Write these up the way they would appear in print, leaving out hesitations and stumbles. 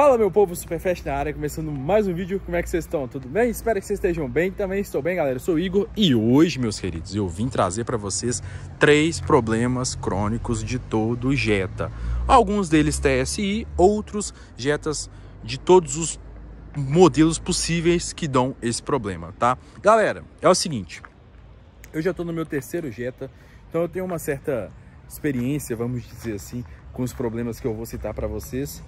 Fala, meu povo, Superfast na área, começando mais um vídeo. Como é que vocês estão? Tudo bem? Espero que vocês estejam bem. Também estou bem, galera. Eu sou o Igor e hoje, meus queridos, eu vim trazer para vocês 3 problemas crônicos de todo Jetta. Alguns deles TSI, outros Jettas de todos os modelos possíveis que dão esse problema, tá? Galera, é o seguinte, eu já estou no meu 3º Jetta, então eu tenho uma certa experiência, vamos dizer assim, com os problemas que eu vou citar para vocês.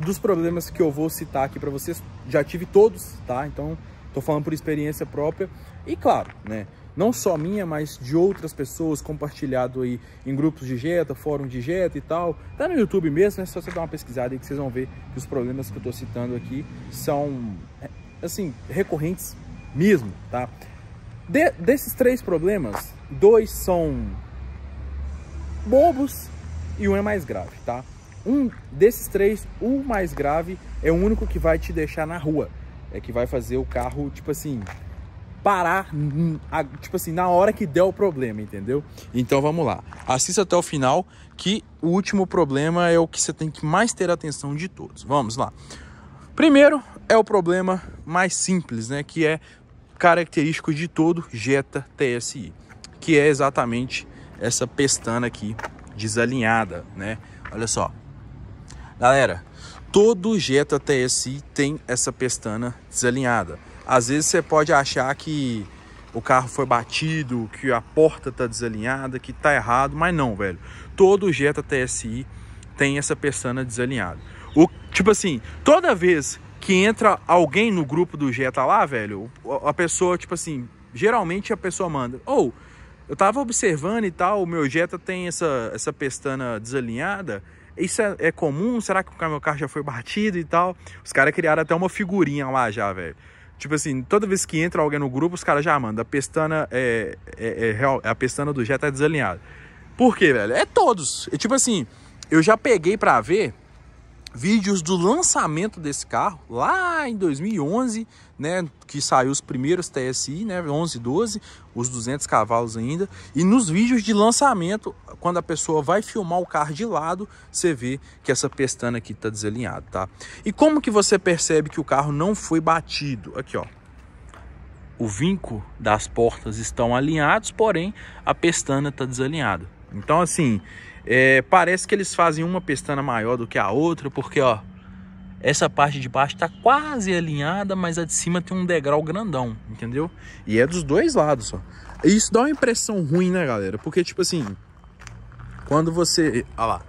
Dos problemas que eu vou citar aqui para vocês, já tive todos, tá? Então, tô falando por experiência própria. E claro, né? Não só minha, mas de outras pessoas, compartilhado aí em grupos de Jetta, fórum de Jetta e tal. Tá no YouTube mesmo, é só você dar uma pesquisada aí que vocês vão ver que os problemas que eu tô citando aqui são, assim, recorrentes mesmo, tá? Desses 3 problemas, 2 são bobos e um é mais grave, tá? Um desses 3, o mais grave, é o único que vai te deixar na rua. É que vai fazer o carro, tipo assim, parar, tipo assim, na hora que der o problema, entendeu? Então vamos lá. Assista até o final, que o último problema é o que você tem que mais ter atenção de todos. Vamos lá. Primeiro é o problema mais simples, né? Que é característico de todo Jetta TSI, que é exatamente essa pestana aqui desalinhada, né? Olha só, galera, todo Jetta TSI tem essa pestana desalinhada. Às vezes você pode achar que o carro foi batido, que a porta tá desalinhada, que tá errado, mas não, velho. Todo Jetta TSI tem essa pestana desalinhada. Tipo assim, toda vez que entra alguém no grupo do Jetta lá, velho, a pessoa, tipo assim, geralmente a pessoa manda, ou... eu tava observando e tal, o meu Jetta tem essa pestana desalinhada. Isso é comum? Será que o meu carro já foi batido e tal? Os caras criaram até uma figurinha lá já, velho. Tipo assim, toda vez que entra alguém no grupo, os caras já mandam. A pestana a pestana do Jetta é desalinhada. Por quê, velho? É todos. É tipo assim, eu já peguei pra ver vídeos do lançamento desse carro, lá em 2011, né, que saiu os primeiros TSI, né, 11, 12, os 200 cavalos ainda, e nos vídeos de lançamento, quando a pessoa vai filmar o carro de lado, você vê que essa pestana aqui tá desalinhada, tá? E como que você percebe que o carro não foi batido? Aqui, ó, o vinco das portas estão alinhados, porém a pestana tá desalinhada. Então, assim, parece que eles fazem uma pestana maior do que a outra, porque, ó, essa parte de baixo tá quase alinhada, mas a de cima tem um degrau grandão, entendeu? E é dos dois lados, ó. Isso dá uma impressão ruim, né, galera? Porque, tipo assim, quando você... olha lá.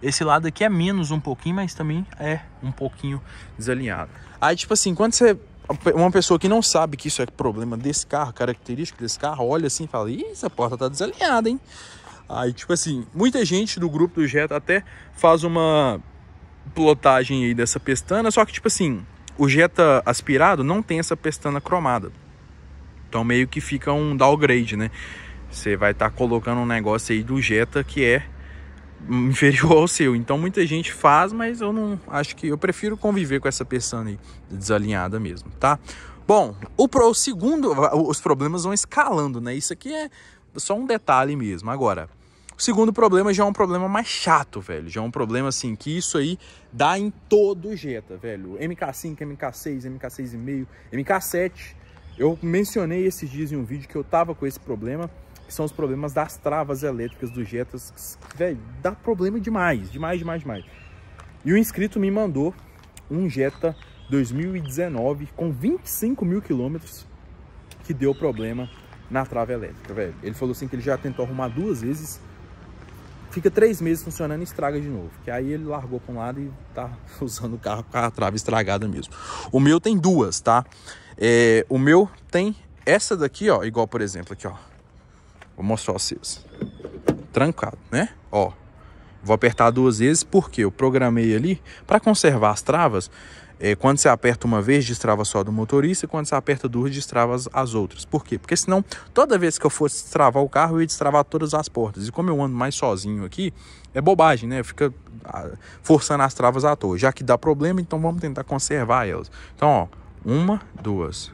Esse lado aqui é menos um pouquinho, mas também é um pouquinho desalinhado. Aí, tipo assim, quando você... uma pessoa que não sabe que isso é problema desse carro, característico desse carro, olha assim e fala, ih, essa porta tá desalinhada, hein? Aí, tipo assim, muita gente do grupo do Jetta até faz uma plotagem aí dessa pestana, só que, tipo assim, o Jetta aspirado não tem essa pestana cromada. Então, meio que fica um downgrade, né? Você vai estar colocando um negócio aí do Jetta que é inferior ao seu. Então, muita gente faz, mas eu não acho que... eu prefiro conviver com essa pestana aí desalinhada mesmo, tá? Bom, o segundo... os problemas vão escalando, né? Isso aqui é só um detalhe mesmo. Agora, o segundo problema já é um problema mais chato, velho. Já é um problema, assim, que isso aí dá em todo Jetta, velho. MK5, MK6, MK6,5, MK7. Eu mencionei esses dias em um vídeo que eu tava com esse problema, que são os problemas das travas elétricas do Jetta. Velho, dá problema demais, demais, demais, demais. E o inscrito me mandou um Jetta 2019 com 25 mil quilômetros que deu problema na trava elétrica, velho. Ele falou assim que ele já tentou arrumar 2 vezes, fica 3 meses funcionando e estraga de novo. Que aí ele largou para um lado e tá usando o carro com a trava estragada mesmo. O meu tem 2, tá? O meu tem essa daqui, ó, igual por exemplo aqui, ó. Vou mostrar vocês. Trancado, né? Ó. Vou apertar 2 vezes porque eu programei ali para conservar as travas. Quando você aperta uma vez, destrava só do motorista. E quando você aperta 2, destrava as outras. Por quê? Porque senão, toda vez que eu fosse destravar o carro, eu ia destravar todas as portas. E como eu ando mais sozinho aqui, é bobagem, né? Fica forçando as travas à toa. Já que dá problema, então vamos tentar conservar elas. Então, ó, 1, 2.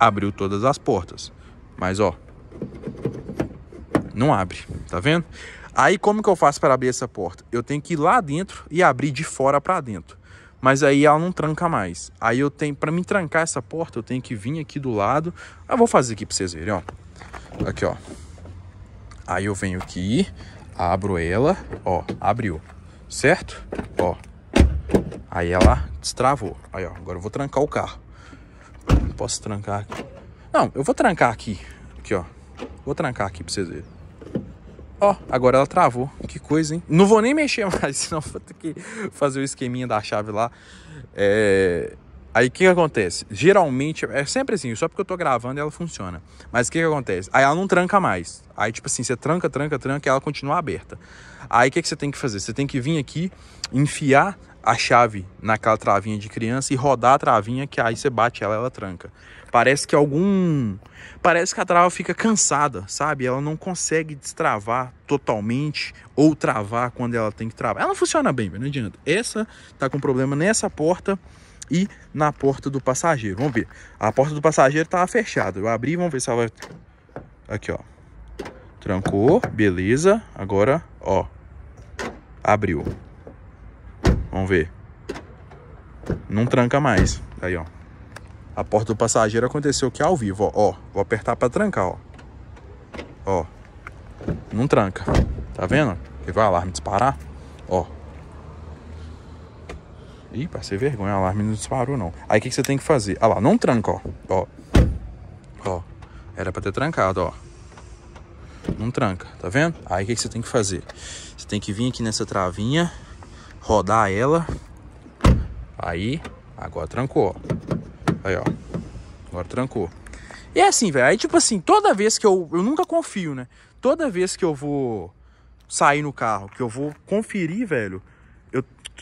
Abriu todas as portas. Mas, ó, não abre, tá vendo? Aí, como que eu faço para abrir essa porta? Eu tenho que ir lá dentro e abrir de fora para dentro. Mas aí ela não tranca mais. Aí eu tenho, pra me trancar essa porta, eu tenho que vir aqui do lado. Eu vou fazer aqui pra vocês verem, ó. Aqui, ó. Aí eu venho aqui, abro ela, ó, abriu, certo? Ó. Aí ela destravou. Aí, ó, agora eu vou trancar o carro. Posso trancar aqui? Não, eu vou trancar aqui. Aqui, ó. Vou trancar aqui pra vocês verem. Ó, agora ela travou. Que coisa, hein? Não vou nem mexer mais, senão vou ter que fazer o esqueminha da chave lá. Aí o que acontece? Geralmente, é sempre assim, só porque eu tô gravando ela funciona. Mas o que acontece? Aí ela não tranca mais. Aí tipo assim, você tranca, tranca, tranca e ela continua aberta. Aí o que você tem que fazer? Você tem que vir aqui, enfiar a chave naquela travinha de criança e rodar a travinha, que aí você bate ela, ela tranca. Parece que a trava fica cansada, sabe? Ela não consegue destravar totalmente ou travar quando ela tem que travar. Ela não funciona bem, não adianta. Essa tá com problema nessa porta e na porta do passageiro. Vamos ver. A porta do passageiro tava fechada. Eu abri, vamos ver se ela vai... Aqui, ó. Trancou, beleza. Agora, ó. Abriu. Vamos ver. Não tranca mais. Aí, ó. A porta do passageiro aconteceu aqui ao vivo, ó. Vou apertar pra trancar, ó. Ó. Não tranca. Tá vendo? Ele vai o alarme disparar. Ó. Ih, passei vergonha. O alarme não disparou, não. Aí, o que você tem que fazer? Ah lá, não tranca, ó. Ó. Ó. Era pra ter trancado, ó. Não tranca. Tá vendo? Aí, o que você tem que fazer? Você tem que vir aqui nessa travinha... Rodar ela. Aí, agora trancou, ó. Aí, ó. Agora trancou. E é assim, velho. Aí, tipo assim, toda vez que eu nunca confio, né? Toda vez que eu vou sair no carro, que eu vou conferir, velho.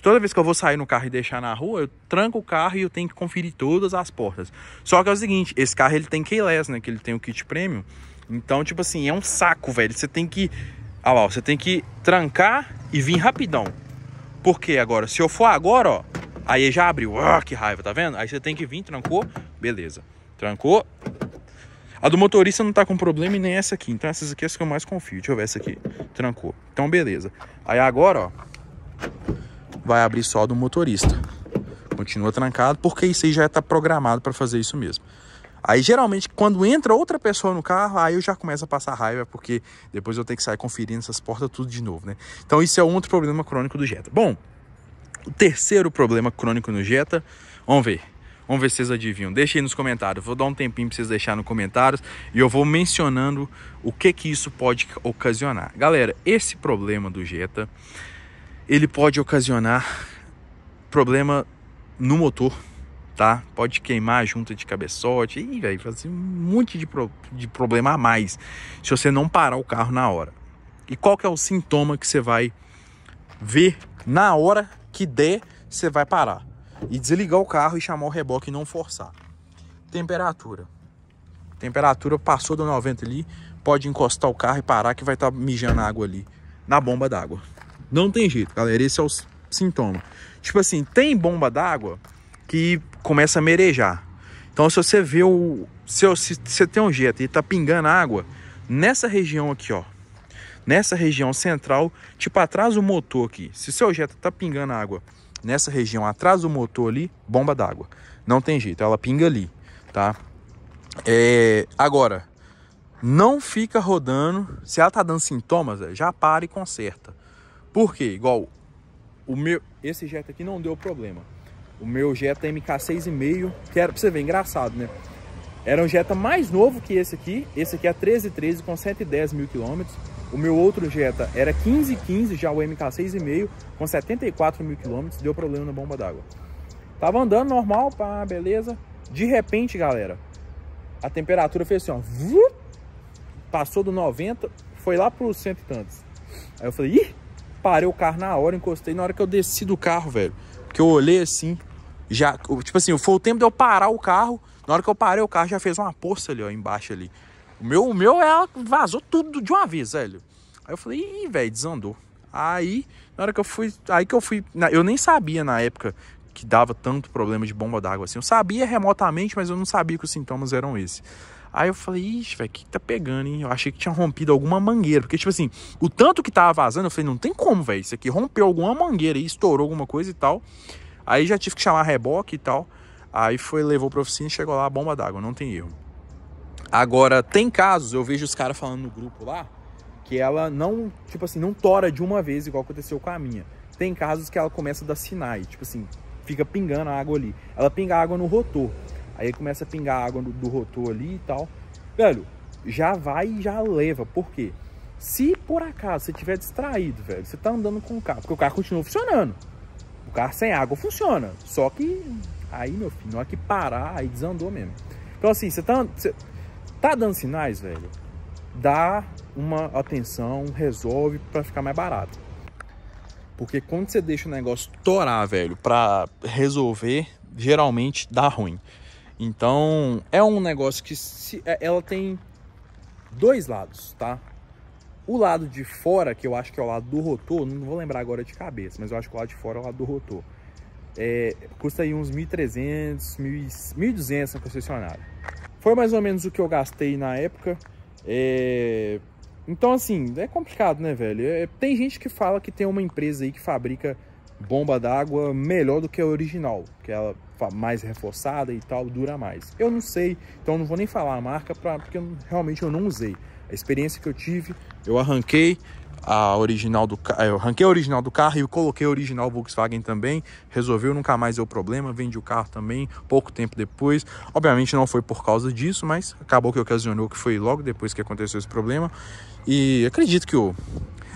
Toda vez que eu vou sair no carro e deixar na rua, eu tranco o carro e eu tenho que conferir todas as portas. Só que é o seguinte, esse carro, ele tem keyless, né? Que ele tem o kit premium. Então, tipo assim, é um saco, velho. Você tem que... Ah lá, ó. Você tem que trancar e vir rapidão. Porque agora, se eu for agora, ó, aí já abriu. Ah, que raiva, tá vendo? Aí você tem que vir, trancou, beleza. Trancou. A do motorista não tá com problema e nem essa aqui. Então essas aqui é as que eu mais confio. Deixa eu ver essa aqui. Trancou. Então, beleza. Aí agora, ó, vai abrir só a do motorista. Continua trancado, porque isso aí já tá programado pra fazer isso mesmo. Aí, geralmente, quando entra outra pessoa no carro, aí eu já começo a passar raiva, porque depois eu tenho que sair conferindo essas portas tudo de novo, né? Então, isso é um outro problema crônico do Jetta. Bom, o terceiro problema crônico no Jetta, vamos ver. Vamos ver se vocês adivinham. Deixa aí nos comentários. Vou dar um tempinho para vocês deixarem nos comentários e eu vou mencionando o que isso pode ocasionar. Galera, esse problema do Jetta, ele pode ocasionar problema no motor, tá? Pode queimar a junta de cabeçote. Ih, velho, fazer um monte de problema a mais se você não parar o carro na hora. E qual que é o sintoma que você vai ver na hora que der, você vai parar e desligar o carro e chamar o reboque e não forçar? Temperatura. Temperatura passou do 90 ali, pode encostar o carro e parar que vai estar mijando água ali na bomba d'água. Não tem jeito, galera, esse é o sintoma. Tipo assim, tem bomba d'água que começa a merejar. Então, se você vê o... Se você tem um Jetta e tá pingando água nessa região aqui, ó, nessa região central, tipo atrás do motor aqui, se seu Jetta tá pingando água nessa região atrás do motor ali, bomba d'água. Não tem jeito, ela pinga ali, tá? Agora, não fica rodando. Se ela tá dando sintomas, já para e conserta. Por quê? Igual o meu... Esse Jetta aqui não deu problema. O meu Jetta MK 6,5, que era, pra você ver, engraçado, né? Era um Jetta mais novo que esse aqui. Esse aqui é 1313 com 110 mil quilômetros. O meu outro Jetta era 1515, já o MK 6,5 com 74 mil quilômetros. Deu problema na bomba d'água. Tava andando normal, pá, beleza. De repente, galera, a temperatura fez assim, ó. Vup, passou do 90, foi lá pros 100 e tantos. Aí eu falei, ih, parei o carro na hora, encostei. Na hora que eu desci do carro, velho, que eu olhei assim, já, tipo assim, foi o tempo de eu parar o carro. Na hora que eu parei o carro, já fez uma poça ali, ó, embaixo ali. O meu, ela vazou tudo de uma vez, velho. Aí eu falei, ih, velho, desandou. Aí, na hora que eu fui, eu nem sabia na época que dava tanto problema de bomba d'água assim. Eu sabia remotamente, mas eu não sabia que os sintomas eram esses. Aí eu falei, ixi, velho, o que tá pegando, hein? Eu achei que tinha rompido alguma mangueira. Porque, tipo assim, o tanto que tava vazando, eu falei, não tem como, velho. Isso aqui rompeu alguma mangueira e estourou alguma coisa e tal. Aí já tive que chamar reboque e tal. Aí foi, levou pra oficina e chegou lá, bomba d'água, não tem erro. Agora, tem casos, eu vejo os caras falando no grupo lá, que ela não, tipo assim, não tora de uma vez, igual aconteceu com a minha. Tem casos que ela começa a dar sinais, tipo assim, fica pingando a água ali. Ela pinga água no rotor, aí começa a pingar a água do rotor ali e tal. Velho, já vai e já leva, por quê? Se por acaso você estiver distraído, velho, você tá andando com o carro, porque o carro continua funcionando. O carro sem água funciona, só que aí, meu filho, na hora que parar, aí desandou mesmo. Então assim, você tá dando sinais, velho, dá uma atenção, resolve pra ficar mais barato. Porque quando você deixa o negócio torar, velho, pra resolver, geralmente dá ruim. Então, é um negócio que ela tem dois lados, tá? O lado de fora, que eu acho que é o lado do rotor, não vou lembrar agora de cabeça, mas eu acho que o lado de fora é o lado do rotor. É, custa aí uns 1.300, 1.200 na concessionária. Foi mais ou menos o que eu gastei na época. É... Então, assim, é complicado, né, velho? É... Tem gente que fala que tem uma empresa aí que fabrica bomba d'água melhor do que a original, que ela é mais reforçada e tal, dura mais. Eu não sei, então não vou nem falar a marca, porque realmente eu não usei. A experiência que eu tive, eu arranquei a original do carro, e eu coloquei a original Volkswagen também, resolveu, nunca mais deu problema, vendi o carro também, pouco tempo depois. Obviamente não foi por causa disso, mas acabou que ocasionou, que foi logo depois que aconteceu esse problema. E acredito que o...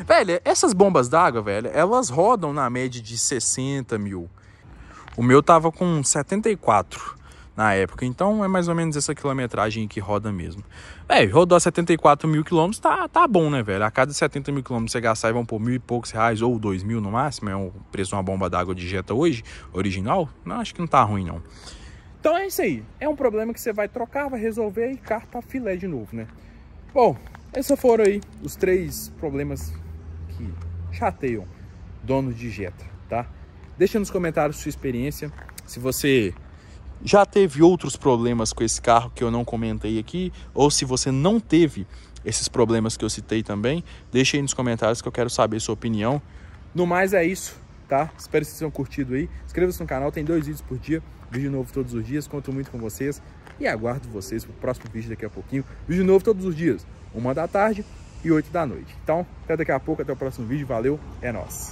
Velho, essas bombas d'água, velho, elas rodam na média de 60 mil. O meu tava com 74 na época, então é mais ou menos essa quilometragem que roda mesmo. Velho, rodou a 74 mil quilômetros, tá bom, né, velho? A cada 70 mil quilômetros você gastar e vão por R$1.000 e poucos ou R$2.000 no máximo, é o preço de uma bomba d'água de Jetta hoje, original, não, acho que não tá ruim, não. Então é isso aí, é um problema que você vai trocar, vai resolver e carta filé de novo, né? Bom, esses foram aí os três problemas que chateiam donos de Jetta, tá? Deixa nos comentários sua experiência, se você já teve outros problemas com esse carro que eu não comentei aqui, ou se você não teve esses problemas que eu citei também, deixa aí nos comentários que eu quero saber sua opinião. No mais é isso, tá? Espero que vocês tenham curtido aí, inscreva-se no canal, tem 2 vídeos por dia, vídeo novo todos os dias, conto muito com vocês e aguardo vocês pro próximo vídeo daqui a pouquinho, vídeo novo todos os dias, 1 da tarde e 8 da noite. Então, até daqui a pouco, até o próximo vídeo, valeu, é nóis!